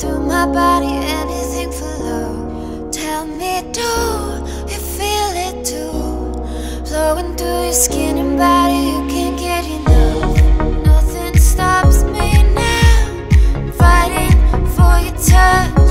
through my body, anything for love. Tell me, do you feel it too? Flowing through your skin and body, you can't get enough. Nothing stops me now. I'm fighting for your touch.